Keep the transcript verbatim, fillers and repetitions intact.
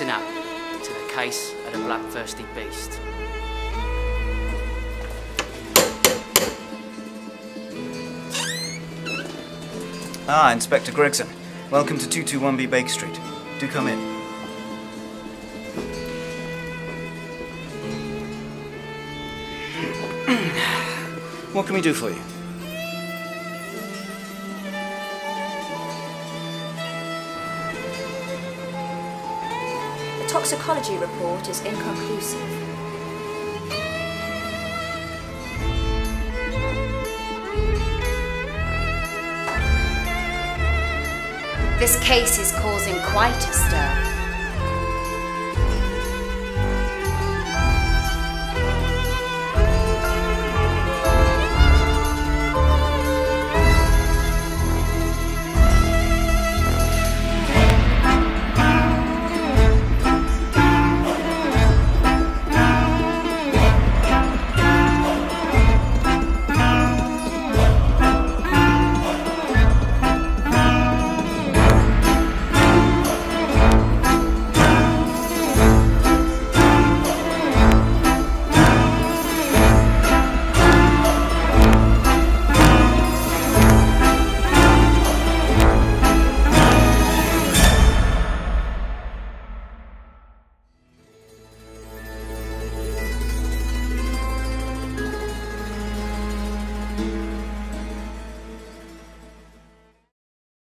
listen up to the case of the bloodthirsty beast. Ah, Inspector Gregson. Welcome to two two one B Baker Street. Do come in. What can we do for you? The toxicology report is inconclusive. This case is causing quite a stir.